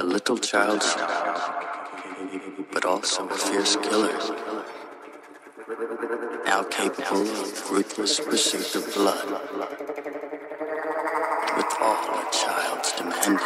a little child's, but also a fierce killer, now capable of ruthless pursuit of blood, with all a child's demanding.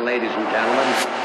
now, ladies and gentlemen.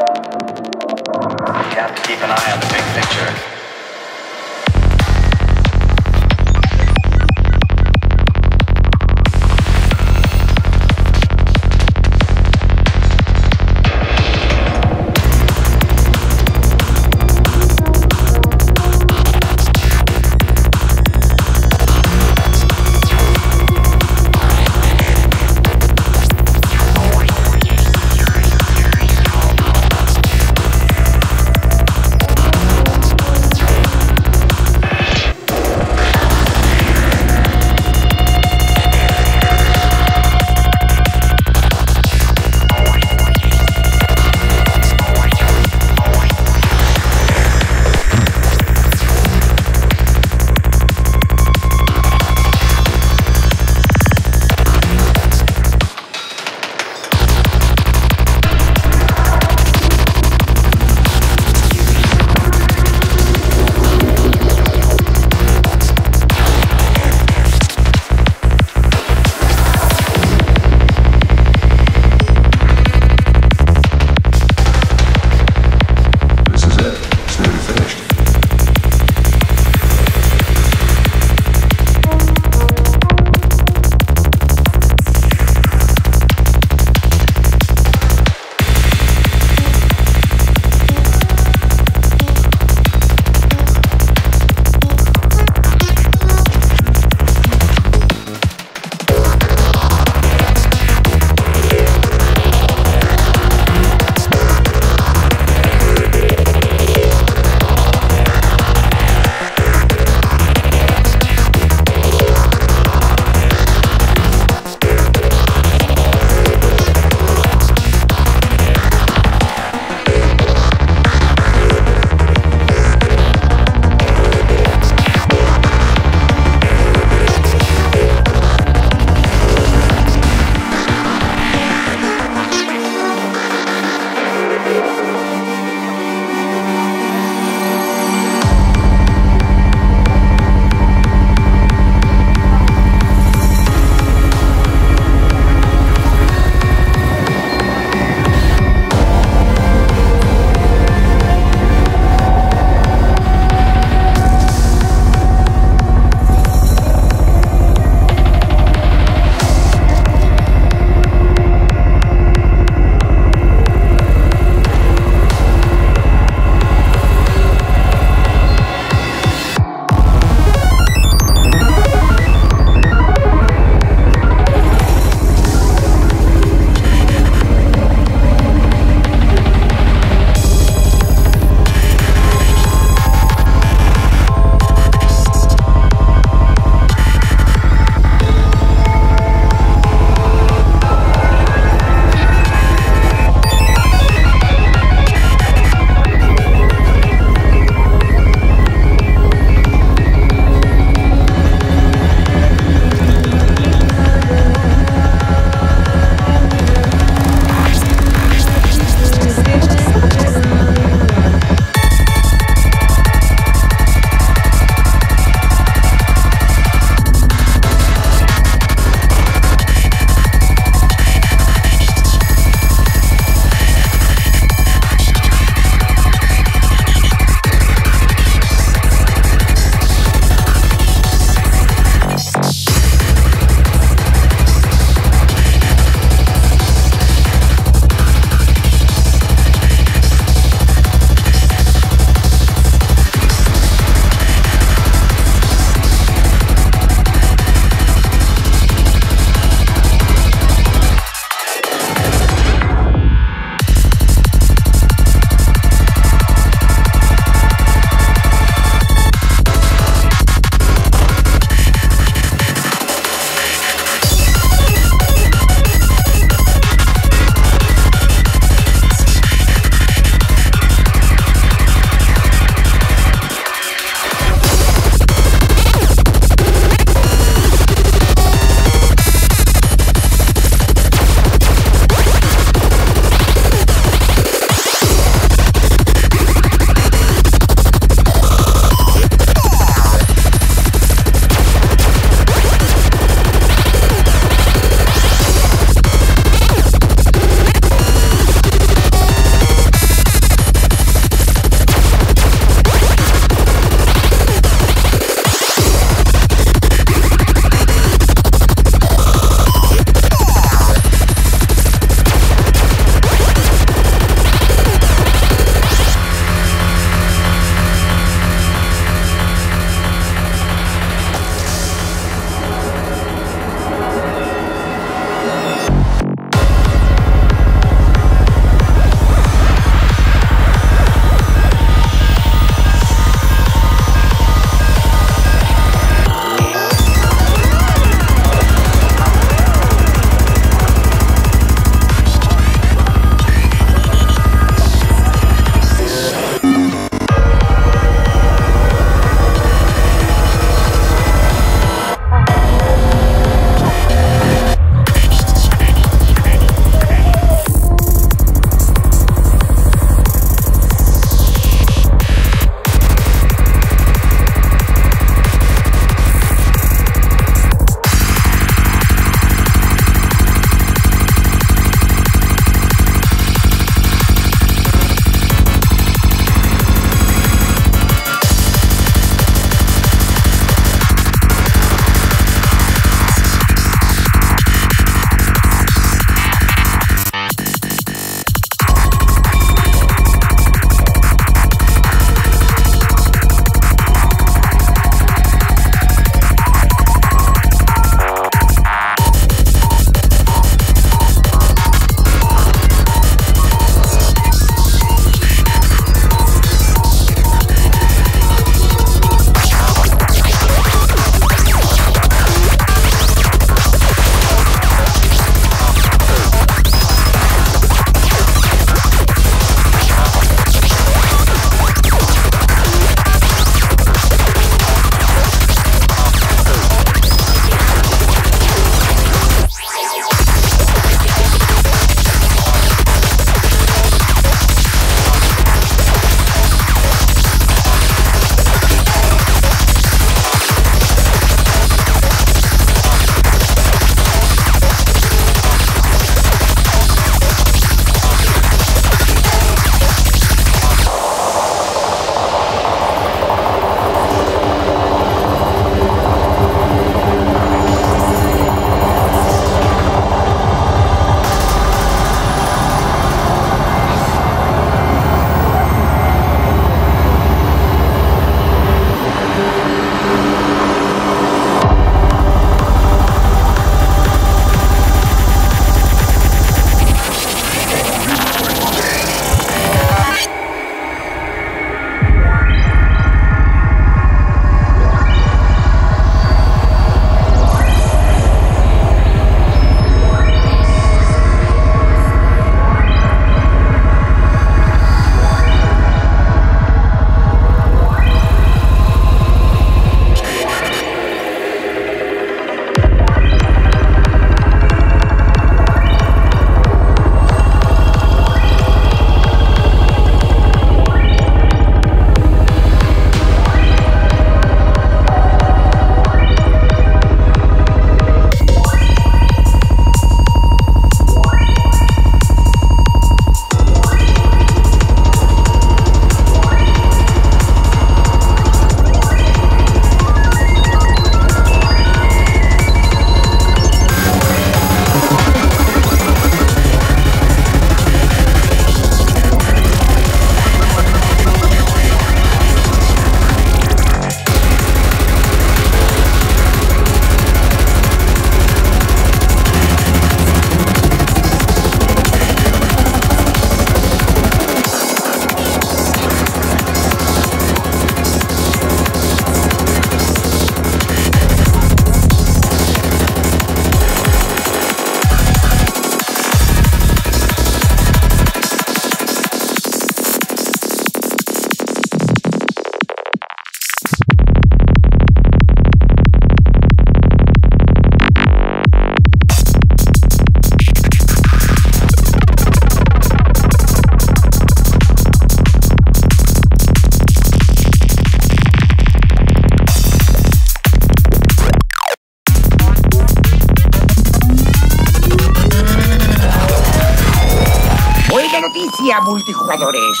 hacia multijugadores.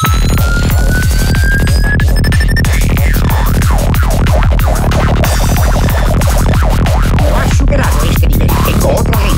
No has superado este nivel, tengo otra ley.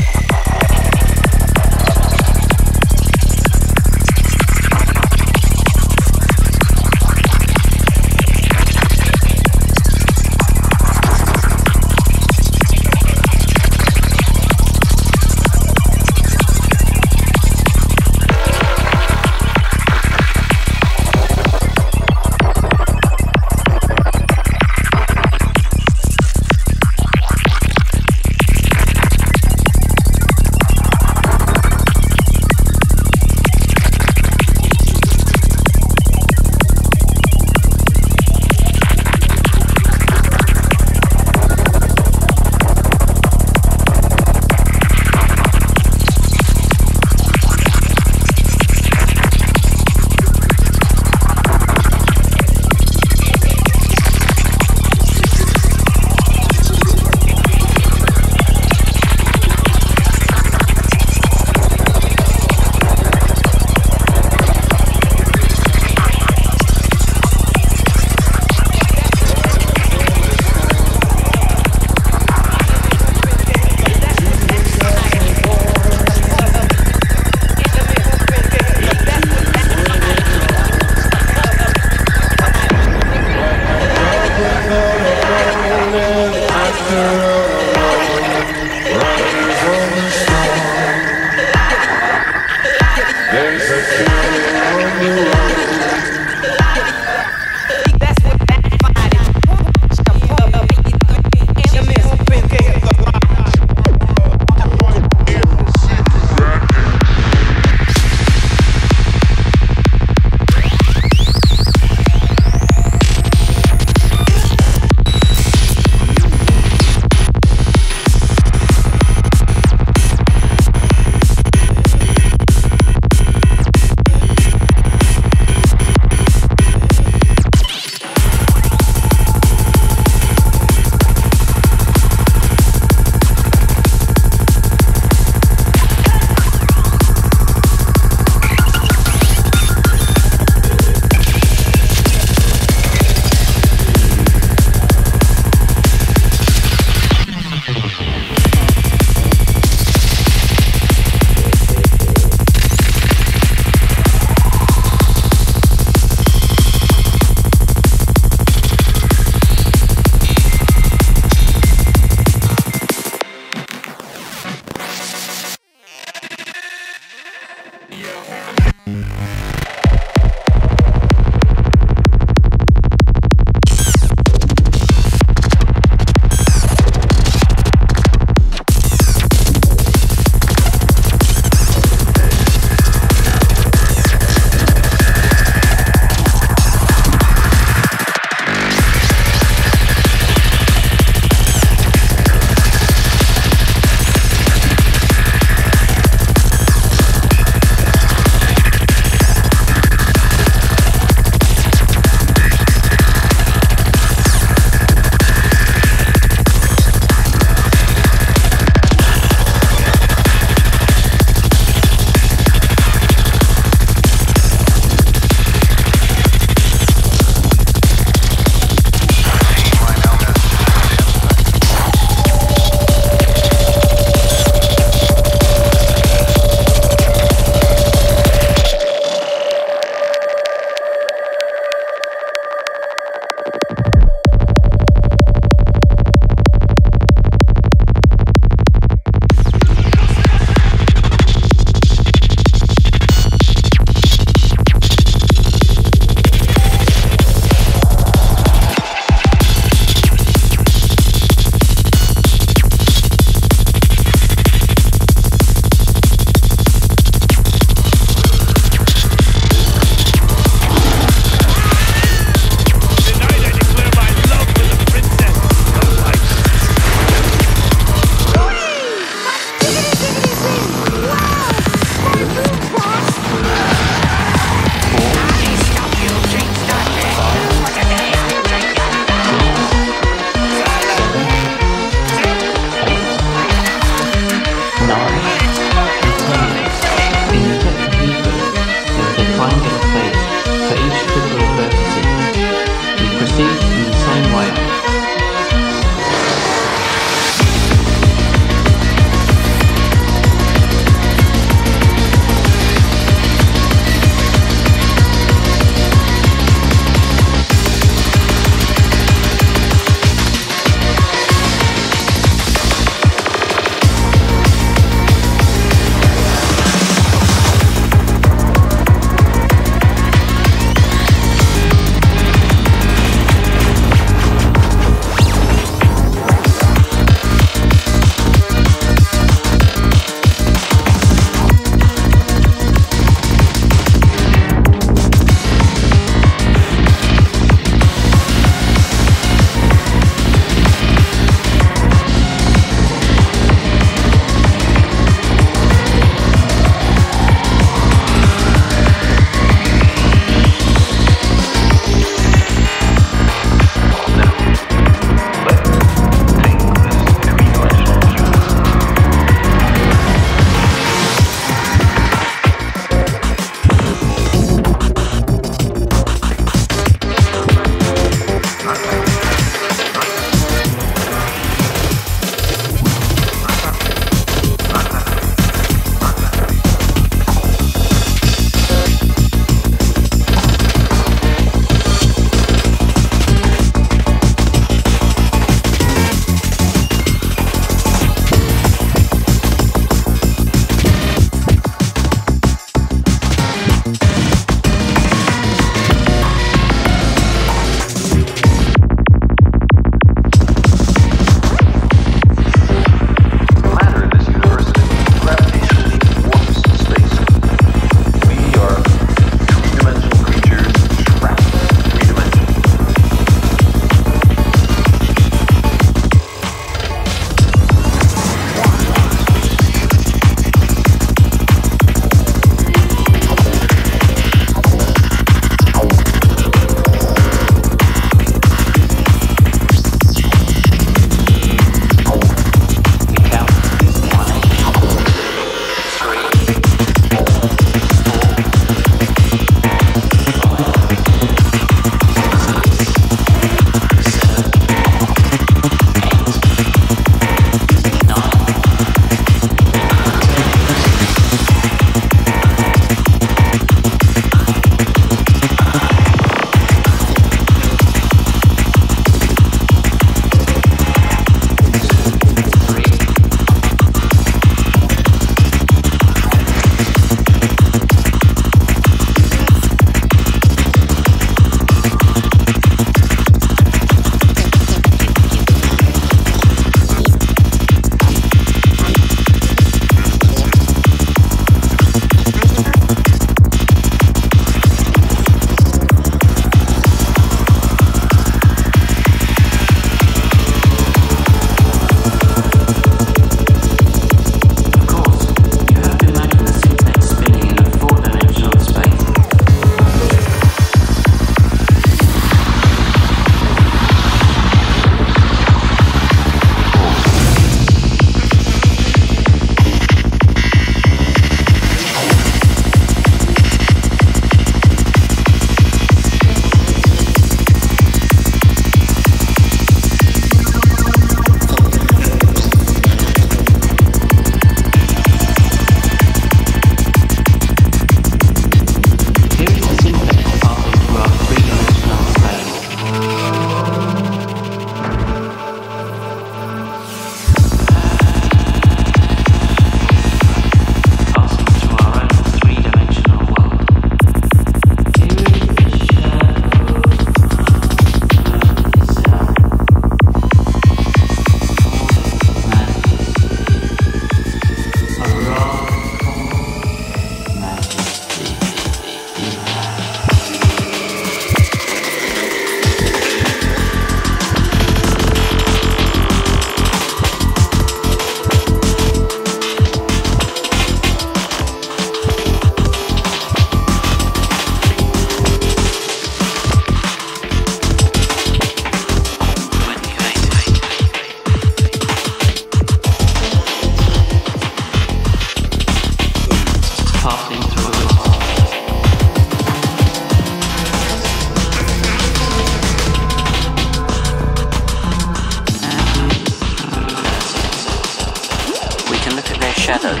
shadows.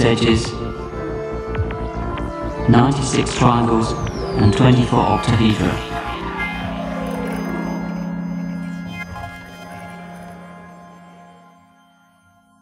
Edges, 96 triangles and 24 octahedra.